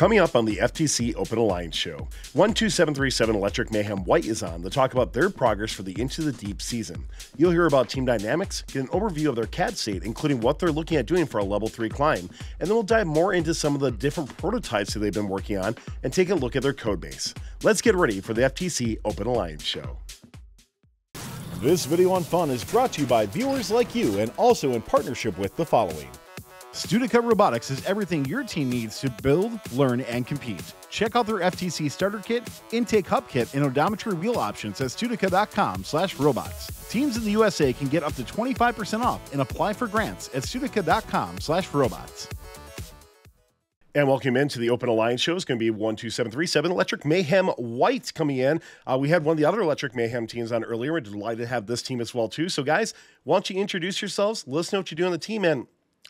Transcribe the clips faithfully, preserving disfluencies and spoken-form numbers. Coming up on the F T C Open Alliance Show, one two seven three seven Electric Mayhem White is on to talk about their progress for the Into the Deep season. You'll hear about team dynamics, get an overview of their C A D state, including what they're looking at doing for a level three climb, and then we'll dive more into some of the different prototypes that they've been working on and take a look at their code base. Let's get ready for the F T C Open Alliance Show. This video on Fun is brought to you by viewers like you and also in partnership with the following. Studica Robotics is everything your team needs to build, learn, and compete. Check out their F T C starter kit, intake hub kit, and odometry wheel options at studica dot com slash robots. Teams in the U S A can get up to twenty-five percent off and apply for grants at studica dot com slash robots. And welcome into the Open Alliance Show. It's going to be one two seven three seven Electric Mayhem White coming in. Uh, we had one of the other Electric Mayhem teams on earlier. We're delighted to have this team as well, too. So, guys, why don't you introduce yourselves? Let us know what you do on the team, and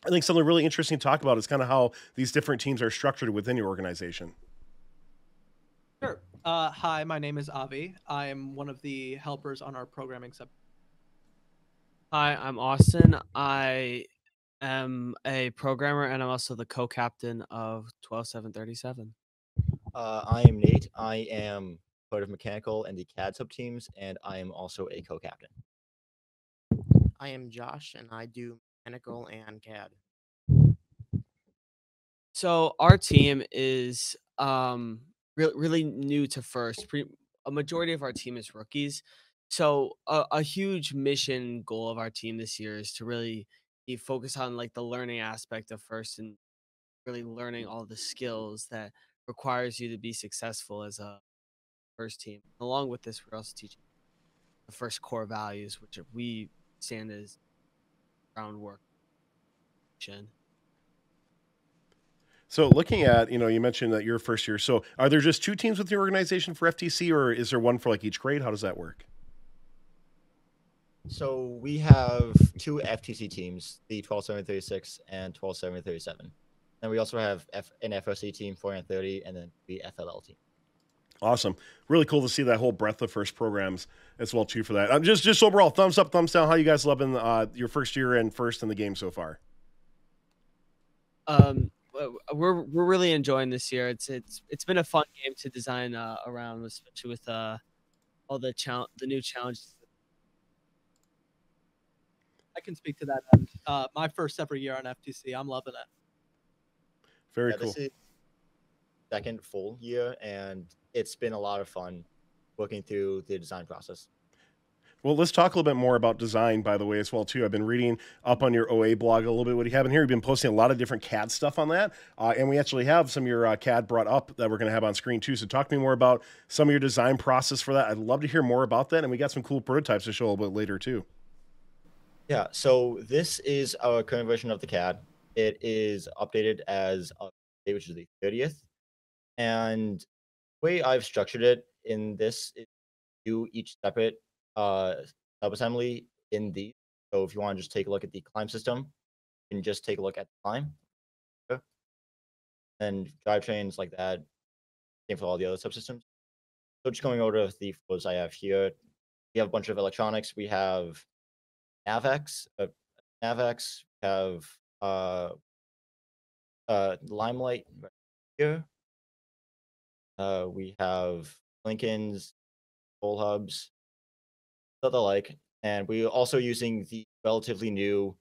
I think something really interesting to talk about is kind of how these different teams are structured within your organization. Sure. Uh, hi, my name is Avi. I am one of the helpers on our programming sub. Hi, I'm Austin. I am a programmer, and I'm also the co-captain of one two seven three seven. Uh, I am Nate. I am part of mechanical and the C A D sub-teams, and I am also a co-captain. I am Josh, and I do mechanical and C A D. So our team is um re really new to FIRST. Pre a majority of our team is rookies. So a, a huge mission goal of our team this year is to really focus on like the learning aspect of FIRST and really learning all the skills that requires you to be successful as a FIRST team. Along with this, we're also teaching the FIRST core values, which we stand as groundwork. So looking at, you know, you mentioned that you're FIRST year. So are there just two teams with the organization for F T C, or is there one for like each grade? How does that work? So we have two F T C teams, the one two seven three six and one two seven three seven. And we also have F an F O C team, four thirty, and then the F L L team. Awesome. Really cool to see that whole breadth of FIRST programs as well, too, for that. Um, just, just overall, thumbs up, thumbs down. How you guys loving uh, your FIRST year and FIRST in the game so far? Um, we're, we're really enjoying this year. It's, it's, it's been a fun game to design uh, around, especially with uh, all the, the new challenges. I can speak to that end. Uh, my FIRST every year on F T C. I'm loving it. Very yeah, cool. This is second full year, and it's been a lot of fun working through the design process. Well, let's talk a little bit more about design, by the way, as well, too. I've been reading up on your O A blog a little bit. What do you have in here? You've been posting a lot of different C A D stuff on that, uh, and we actually have some of your uh, C A D brought up that we're going to have on screen, too. So talk to me more about some of your design process for that. I'd love to hear more about that, and we got some cool prototypes to show a little bit later, too. Yeah, so this is our current version of the C A D. It is updated as of today, which is the thirtieth, and the way I've structured it in this is do each separate uh, subassembly in these. So if you want to just take a look at the climb system, you can just take a look at the climb. And drivetrains like that, same for all the other subsystems. So just going over the flows I have here, we have a bunch of electronics. We have NavX, uh, NavX, we have uh, uh, Limelight right here. Uh, we have Lincoln's, Full Hubs, the like, and we're also using the relatively new,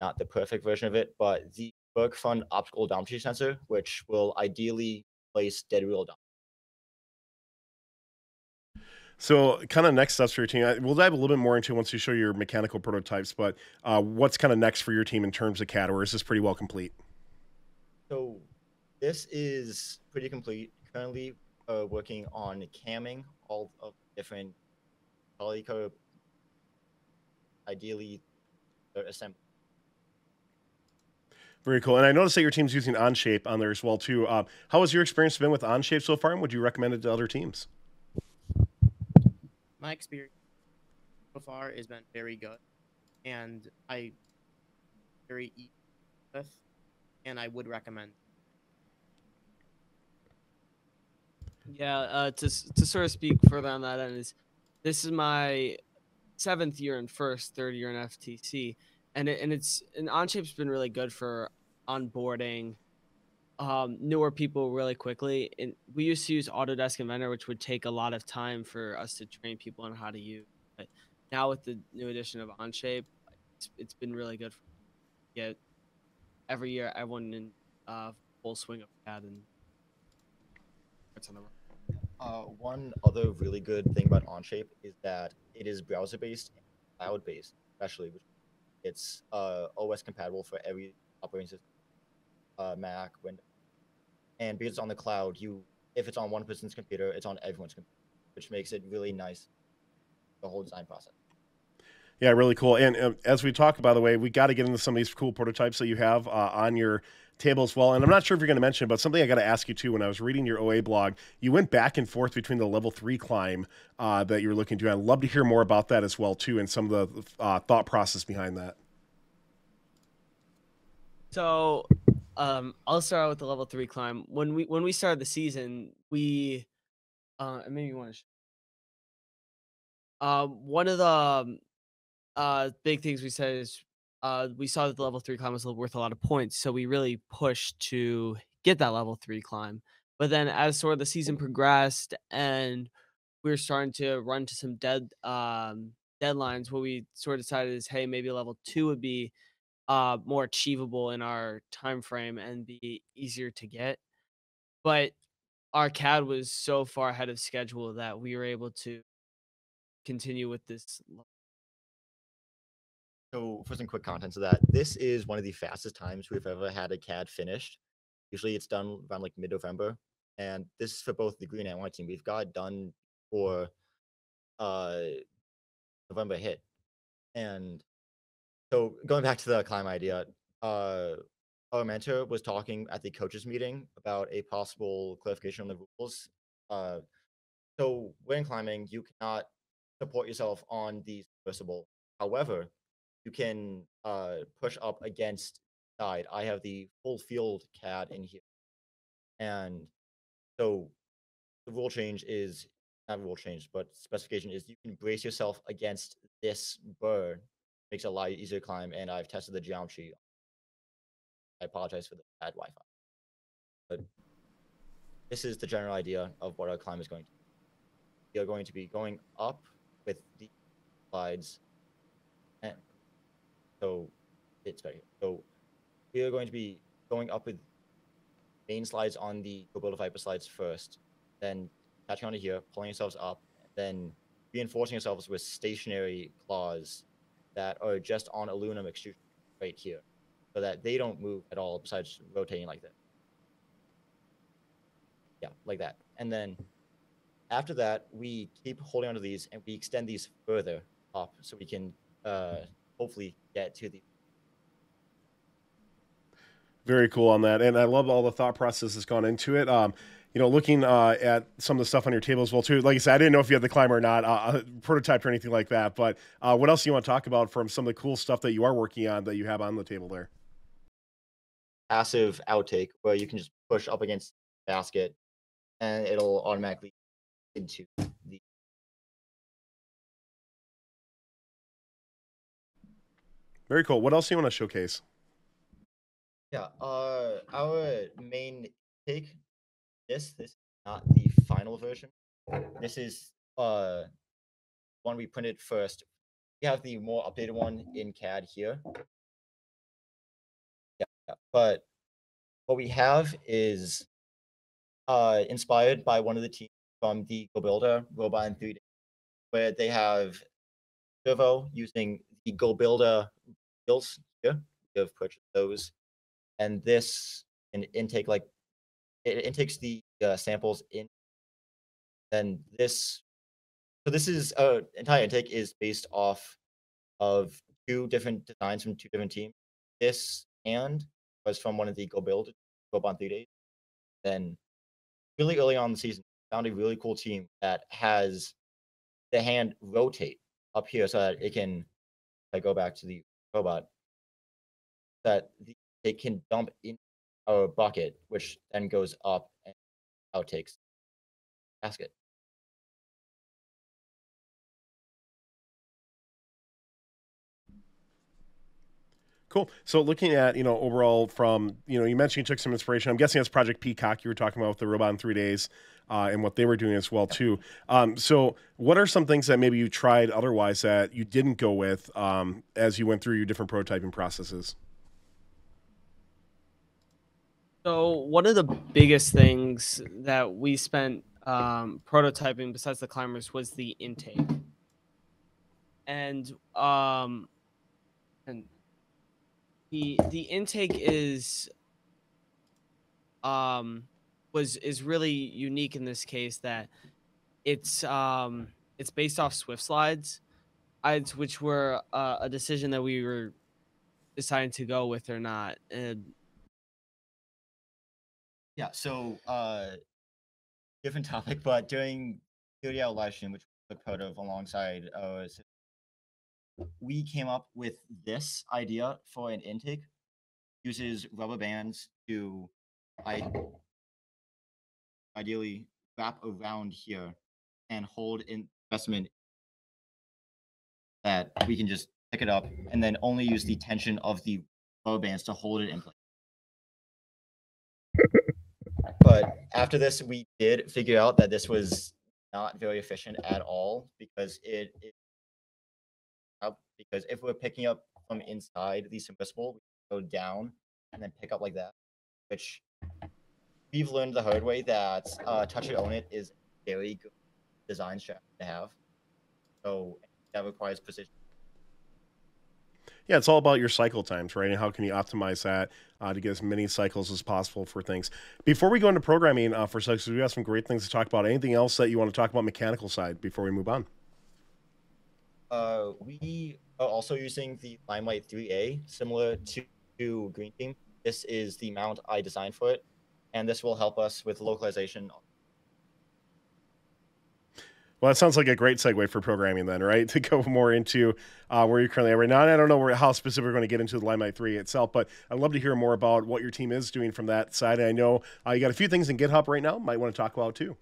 not the perfect version of it, but the Berkfund optical odometry sensor, which will ideally place dead wheel odometry. So kind of next steps for your team, we'll dive a little bit more into once you show your mechanical prototypes, but uh, what's kind of next for your team in terms of C A D, or is this pretty well complete? So this is pretty complete. Currently uh, working on camming all of the different poly curve, ideally assembly. Very cool. And I noticed that your team's using Onshape on there as well, too. Uh, how has your experience been with Onshape so far, and would you recommend it to other teams? My experience so far has been very good, and I very easy with, and I would recommend. Yeah, uh, to to sort of speak further on that end is, this is my seventh year in FIRST, third year in F T C, and it, and it's and Onshape's been really good for onboarding um, newer people really quickly. And we used to use Autodesk Inventor, which would take a lot of time for us to train people on how to use. But now with the new edition of Onshape, it's, it's been really good. For yeah, every year everyone in uh, full swing of that, and it's on the road. Uh, one other really good thing about Onshape is that it is browser-based and cloud-based, especially. It's uh, O S compatible for every operating system, uh, Mac, Windows. And because it's on the cloud, you if it's on one person's computer, it's on everyone's computer, which makes it really nice, the whole design process. Yeah, really cool. And uh, as we talk, by the way, we got to get into some of these cool prototypes that you have uh, on your table as well. And I'm not sure if you're going to mention, but something I got to ask you too. When I was reading your O A blog, you went back and forth between the level three climb uh, that you were looking to. I'd love to hear more about that as well too, and some of the uh, thought process behind that. So um, I'll start out with the level three climb. When we when we started the season, we uh, maybe want to. Uh, one of the um, uh big things we said is uh we saw that the level three climb was worth a lot of points, so we really pushed to get that level three climb. But then as sort of the season progressed and we were starting to run to some dead um deadlines, what we sort of decided is, hey, maybe level two would be uh more achievable in our time frame and be easier to get. But our C A D was so far ahead of schedule that we were able to continue with this. So for some quick content to that, this is one of the fastest times we've ever had a C A D finished. Usually it's done around like mid-November. And this is for both the green and white team. We've got it done for uh, November hit. And so going back to the climb idea, uh, our mentor was talking at the coaches meeting about a possible clarification on the rules. Uh, so when climbing, you cannot support yourself on the submersible. However, you can uh, push up against the side. I have the full field C A D in here. And so the rule change is, not rule change, but specification is you can brace yourself against this bird. Makes it a lot easier to climb, and I've tested the geometry. I apologize for the bad Wi-Fi. But this is the general idea of what our climb is going to be. We are going to be going up with the slides. And So it's right here. So we are going to be going up with main slides on the GoBuilder Viper slides first, then catching onto here, pulling yourselves up, then reinforcing yourselves with stationary claws that are just on aluminum extrusion right here, so that they don't move at all besides rotating like that. Yeah, like that. And then after that, we keep holding onto these and we extend these further up so we can uh, hopefully get to the. Very cool on that. And I love all the thought process that's gone into it. Um, you know, looking uh, at some of the stuff on your table as well, too. Like I said, I didn't know if you had the climber or not, uh, prototype or anything like that. But uh, what else do you want to talk about from some of the cool stuff that you are working on that you have on the table there? Passive outtake, where you can just push up against the basket and it'll automatically into the. Very cool. What else do you want to showcase? Yeah, uh, our main take, this, this is not the final version. This is uh, one we printed first. We have the more updated one in C A D here. Yeah, yeah. But what we have is uh, inspired by one of the teams from the GoBuilder Robot in three D, where they have Servo using the GoBuilder wheels here. We have purchased those, and this an intake like it intakes the uh, samples in. Then this, so this is uh, entire intake is based off of two different designs from two different teams. This and was from one of the GoBuild GoBond three days. Then really early on in the season, found a really cool team that has the hand rotate up here so that it can. I go back to the robot, that they can dump in our bucket, which then goes up and outtakes the basket. Cool. So looking at, you know, overall from, you know, you mentioned you took some inspiration. I'm guessing that's Project Peacock you were talking about with the robot in three days uh, and what they were doing as well, too. Um, so what are some things that maybe you tried otherwise that you didn't go with um, as you went through your different prototyping processes? So one of the biggest things that we spent um, prototyping besides the climbers was the intake. And um, and the the intake is um, was is really unique in this case that it's um, it's based off Swift slides, which were uh, a decision that we were deciding to go with or not. And yeah, so uh, different topic, but during Studio live stream, which was the proto alongside uh, we came up with this idea for an intake. Uses rubber bands to I, ideally wrap around here and hold in investment that we can just pick it up and then only use the tension of the rubber bands to hold it in place. But after this, we did figure out that this was not very efficient at all because it, it because if we're picking up from inside the submersible, we go down and then pick up like that, which we've learned the hard way that uh, touch it, own it is a very good design strategy to have. So that requires precision. Yeah, it's all about your cycle times, right? And how can you optimize that uh, to get as many cycles as possible for things. Before we go into programming uh, for a second, we've got some great things to talk about. Anything else that you want to talk about mechanical side before we move on? Uh, we are also using the Limelight three A, similar to, to Green Team. This is the mount I designed for it, and this will help us with localization. Well, that sounds like a great segue for programming then, right? To go more into uh, where you're currently at right now. And I don't know where, how specific we're going to get into the Limelight three itself, but I'd love to hear more about what your team is doing from that side. And I know uh, you got a few things in GitHub right now might want to talk about too.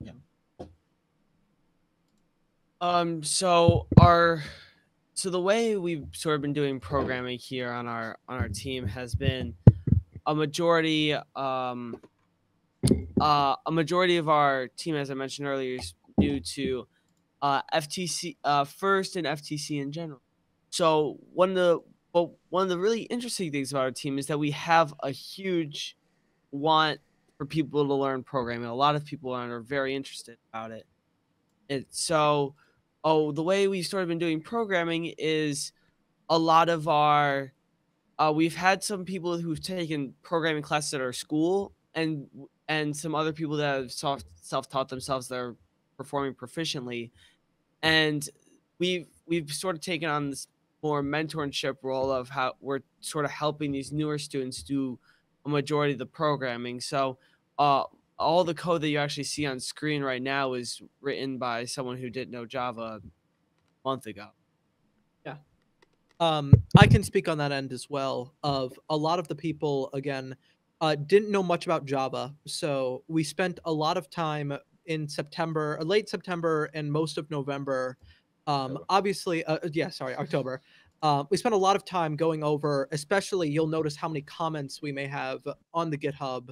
Yeah. Um, so our, so the way we've sort of been doing programming here on our, on our team has been a majority, um, uh, a majority of our team, as I mentioned earlier, is new to, uh, F T C, uh, FIRST and F T C in general. So one of the, but one of the really interesting things about our team is that we have a huge want for people to learn programming. A lot of people are very interested about it. And so, oh, the way we've sort of been doing programming is a lot of our, uh, we've had some people who've taken programming classes at our school and and some other people that have soft, self-taught themselves that are performing proficiently. And we've, we've sort of taken on this more mentorship role of how we're sort of helping these newer students do a majority of the programming. So uh, all the code that you actually see on screen right now is written by someone who didn't know Java a month ago. Yeah. Um, I can speak on that end as well of a lot of the people, again, uh, didn't know much about Java. So we spent a lot of time in September, late September and most of November. Um, obviously, uh, yeah, sorry, October. Uh, we spent a lot of time going over, especially you'll notice how many comments we may have on the GitHub.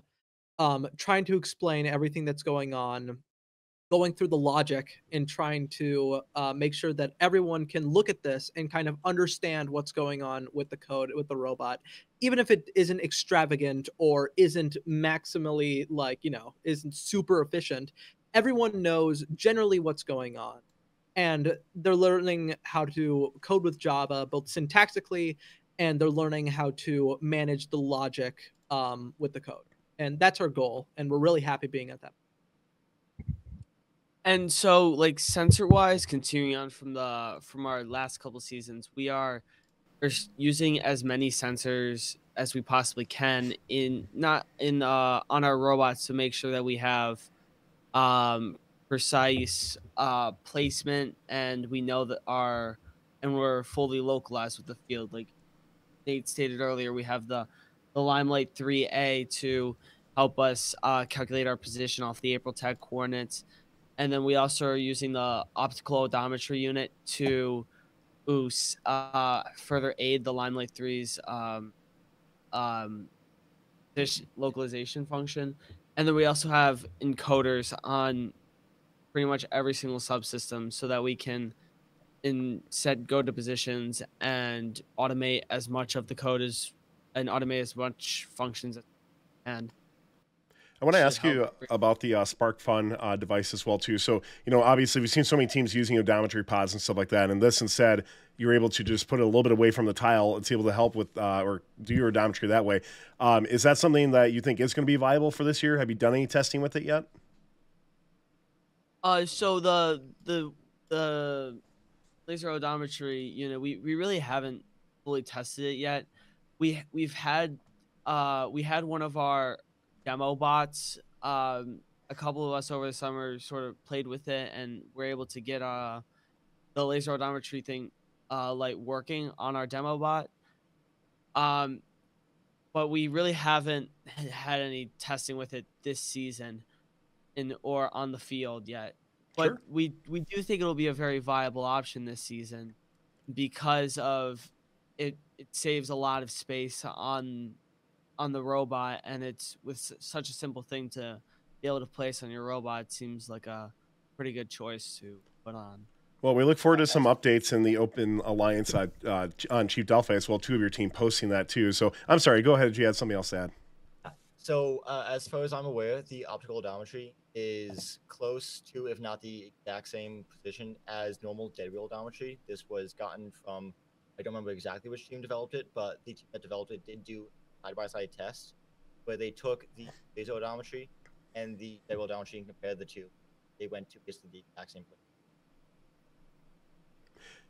Um, trying to explain everything that's going on, going through the logic and trying to uh, make sure that everyone can look at this and kind of understand what's going on with the code, with the robot, even if it isn't extravagant or isn't maximally like, you know, isn't super efficient. Everyone knows generally what's going on. And they're learning how to code with Java, both syntactically, and they're learning how to manage the logic um, with the code. And that's our goal. And we're really happy being at that. And so like sensor wise, continuing on from the, from our last couple of seasons, we are we're using as many sensors as we possibly can in not in, uh, on our robots to make sure that we have, um, precise, uh, placement and we know that our, and we're fully localized with the field. Like Nate stated earlier, we have the, the Limelight three A to help us uh, calculate our position off the April tag coordinates. And then we also are using the optical odometry unit to boosts uh, further aid the Limelight three's um, um, this localization function. And then we also have encoders on pretty much every single subsystem so that we can in set go to positions and automate as much of the code as and automate as much functions as we can. I want to ask you about the uh, SparkFun uh, device as well, too. So, you know, obviously we've seen so many teams using odometry pods and stuff like that. And this instead, you're able to just put it a little bit away from the tile. It's able to help with uh, or do your odometry that way. Um, is that something that you think is going to be viable for this year? Have you done any testing with it yet? Uh, so the the the laser odometry, you know, we, we really haven't fully tested it yet. We we've had uh, we had one of our demo bots. Um, a couple of us over the summer sort of played with it, and we're able to get uh, the laser odometry thing uh, like working on our demo bot. Um, but we really haven't had any testing with it this season, in or on the field yet. But sure. we we do think it'll be a very viable option this season because of it. It saves a lot of space on. on the robot, and it's with such a simple thing to be able to place on your robot. It seems like a pretty good choice to put on. Well, we look forward to some updates in the Open Alliance uh, uh, on Chief Delphi as well. Two of your team posting that too. So I'm sorry, go ahead. You had something else to add. So uh, as far as I'm aware, the optical odometry is close to, if not the exact same position as normal dead wheel odometry. This was gotten from, I don't remember exactly which team developed it, but the team that developed it did do side-by-side test where they took the laser odometry and the dead wheel odometry and compared the two. They went to basically the exact same place.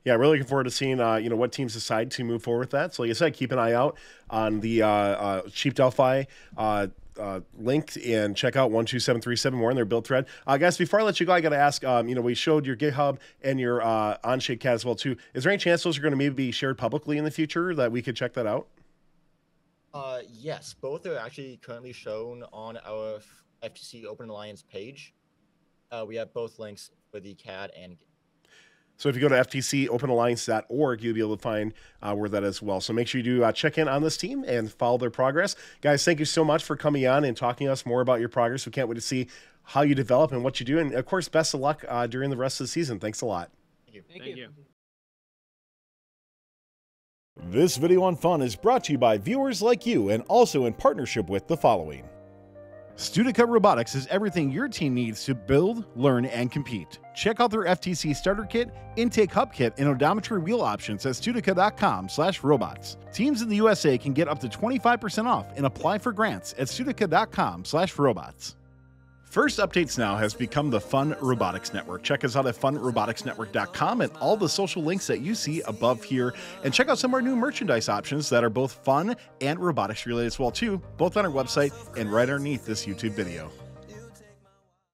Yeah, really looking forward to seeing uh, you know, what teams decide to move forward with that. So like I said, keep an eye out on the uh, uh, Chief Delphi uh, uh, link and check out one two seven three seven more in their build thread. Uh, guys, before I let you go, I got to ask, um, you know, we showed your GitHub and your uh, Onshape cat as well too. Is there any chance those are going to maybe be shared publicly in the future that we could check that out? Uh, yes, both are actually currently shown on our F T C Open Alliance page. Uh, we have both links for the C A D and Git. So if you go to F T C open alliance dot org, you'll be able to find uh, where that is as well. So make sure you do uh, check in on this team and follow their progress. Guys, thank you so much for coming on and talking to us more about your progress. We can't wait to see how you develop and what you do. And, of course, best of luck uh, during the rest of the season. Thanks a lot. Thank you. Thank, thank you. you. This video on Fun is brought to you by viewers like you and also in partnership with the following. Studica Robotics is everything your team needs to build, learn, and compete. Check out their F T C Starter Kit, Intake Hub Kit, and Odometry Wheel Options at studica dot com slash robots. Teams in the U S A can get up to twenty-five percent off and apply for grants at studica dot com slash robots. First Updates Now has become the Fun Robotics Network. Check us out at fun robotics network dot com and all the social links that you see above here. And check out some of our new merchandise options that are both fun and robotics related as well too, both on our website and right underneath this YouTube video.